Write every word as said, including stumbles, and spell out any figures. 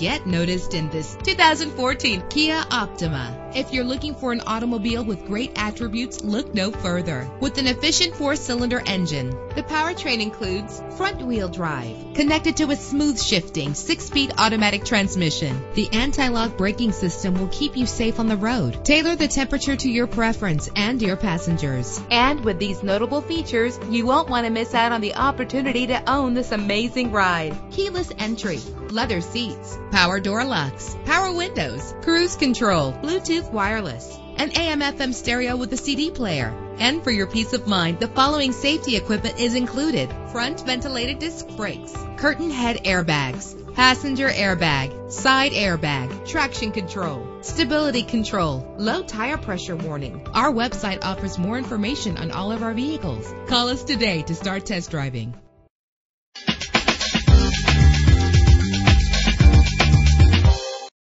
Get noticed in this two thousand fourteen Kia Optima. If you're looking for an automobile with great attributes, look no further. With an efficient four-cylinder engine, the powertrain includes front-wheel drive connected to a smooth shifting six-speed automatic transmission. The anti-lock braking system will keep you safe on the road. Tailor the temperature to your preference and your passengers. And with these notable features, you won't want to miss out on the opportunity to own this amazing ride. Keyless entry, leather seats, power door locks, power windows, cruise control, Bluetooth wireless, an A M F M stereo with a C D player. And for your peace of mind, the following safety equipment is included: front ventilated disc brakes, curtain head airbags, passenger airbag, side airbag, traction control, stability control, low tire pressure warning. Our website offers more information on all of our vehicles. Call us today to start test driving.